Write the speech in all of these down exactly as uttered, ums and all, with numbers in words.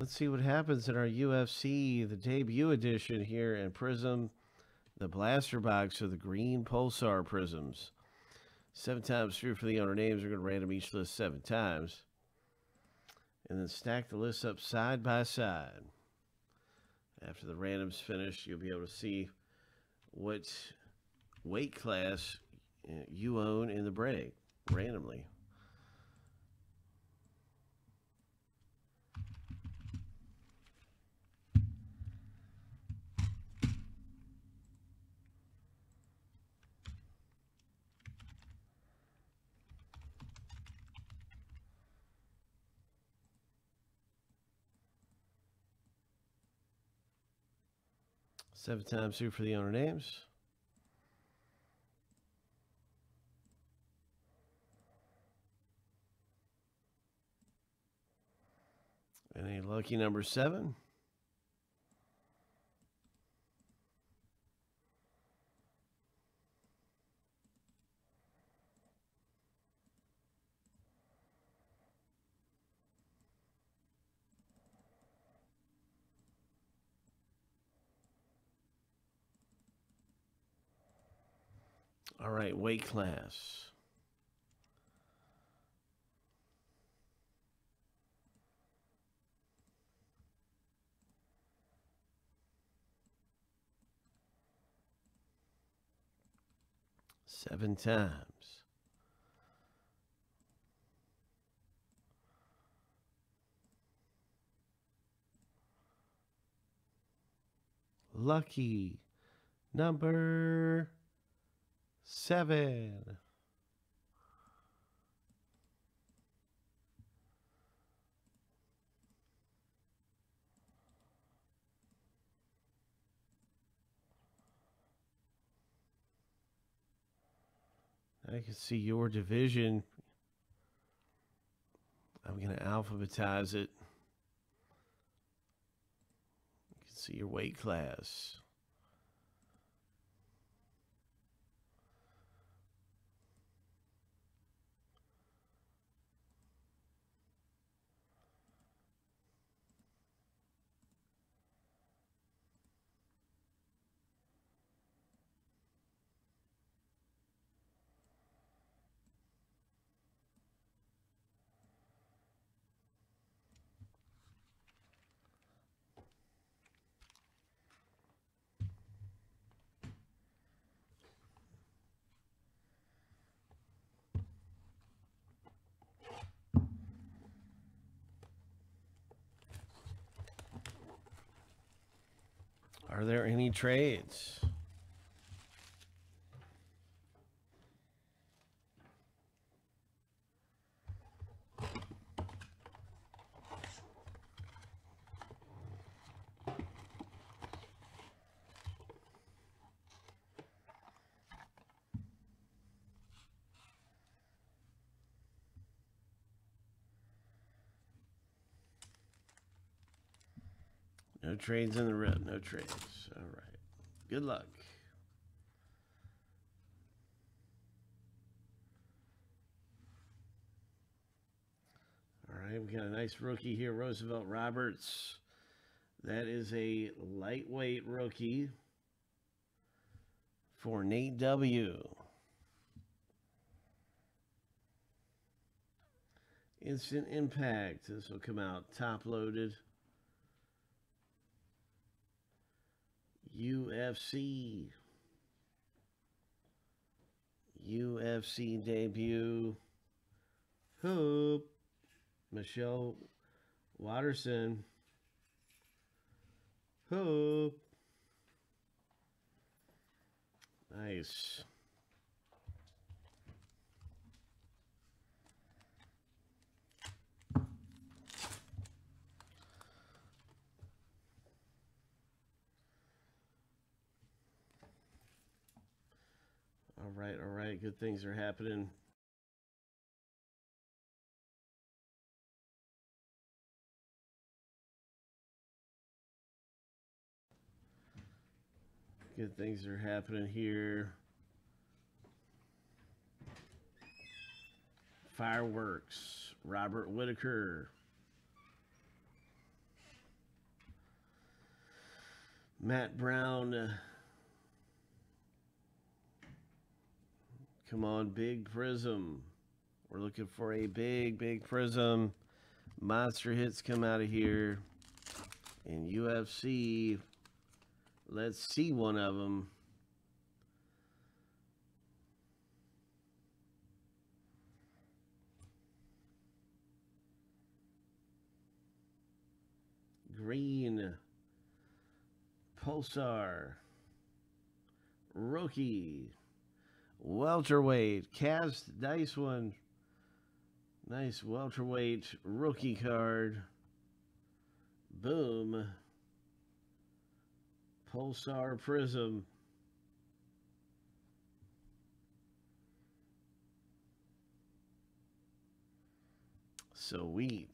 Let's see what happens in our U F C, the debut edition here in Prism, the blaster box of the green pulsar prisms. Seven times through for the owner names. We're going to random each list seven times. And then stack the lists up side by side. After the random's finished, you'll be able to see what weight class you own in the break randomly. Seven times through for the owner names. And a lucky number seven. All right, weight class. Seven times. Lucky number seven. I can see your division. I'm going to alphabetize it. You can see your weight class. Are there any trades? No trades in the red, no trades. All right. Good luck. All right, we got a nice rookie here, Roosevelt Roberts. That is a lightweight rookie for Nate W. Instant Impact. This will come out top loaded. U F C. U F C debut. Hoop. Michelle Watterson. Hoop. Nice. All right, all right, good things are happening. Good things are happening here. Fireworks, Robert Whitaker. Matt Brown. Uh, come on, big prism. We're looking for a big, big prism. Monster hits come out of here. In U F C, let's see one of them. Green, Pulsar, Rookie, Welterweight, Cast, nice one. Nice Welterweight Rookie card. Boom. Pulsar Prism. Sweet.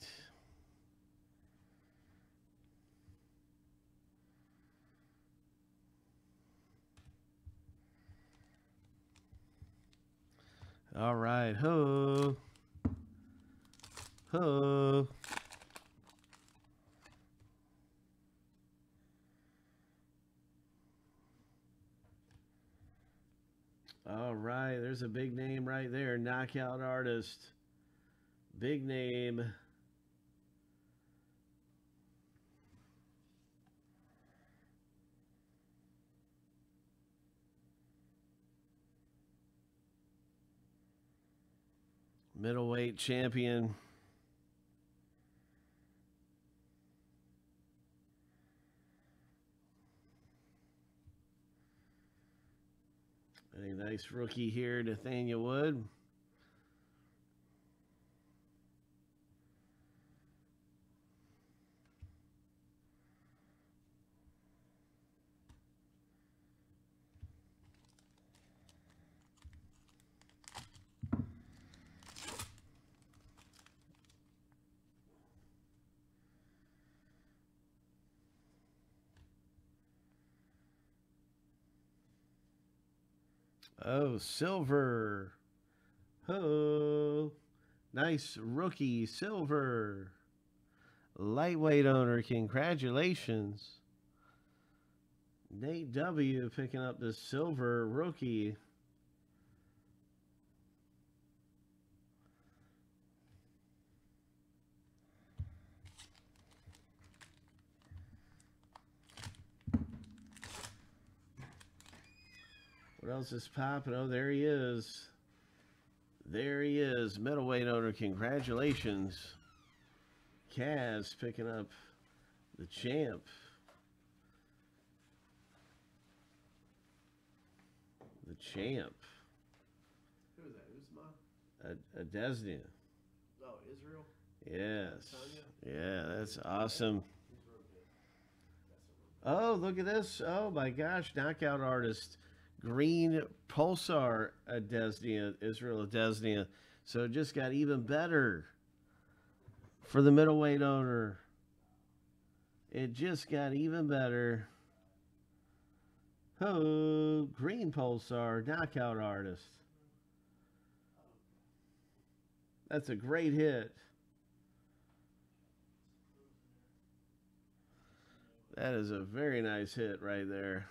All right, ho, ho. All right, there's a big name right there. Knockout Artist, big name. Middleweight champion. A nice rookie here, Nathaniel Wood. Oh, silver. Oh, nice rookie silver. Lightweight owner, congratulations. Nate W picking up the silver rookie. What else is popping? Oh, there he is. There he is. Middleweight owner, congratulations. Kaz picking up the champ. The champ. Who is that? Usman? Adesanya. Oh, Israel? Yes. Adesanya? Yeah, that's awesome. Oh, look at this. Oh, my gosh. Knockout Artist. Green Pulsar Adesanya, Israel Adesanya. So it just got even better for the middleweight owner. It just got even better. Oh, Green Pulsar, Knockout Artist. That's a great hit. That is a very nice hit right there.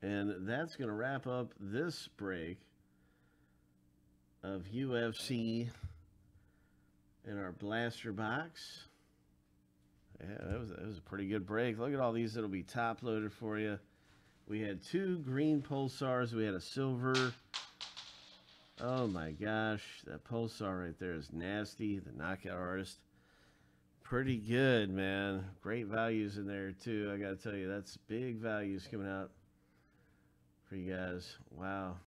And that's going to wrap up this break of U F C in our blaster box. Yeah, that was, that was a pretty good break. Look at all these that'll be top loaded for you. We had two green pulsars. We had a silver. Oh my gosh. That pulsar right there is nasty. The knockout artist. Pretty good, man. Great values in there too. I got to tell you, that's big values coming out for you guys. Wow.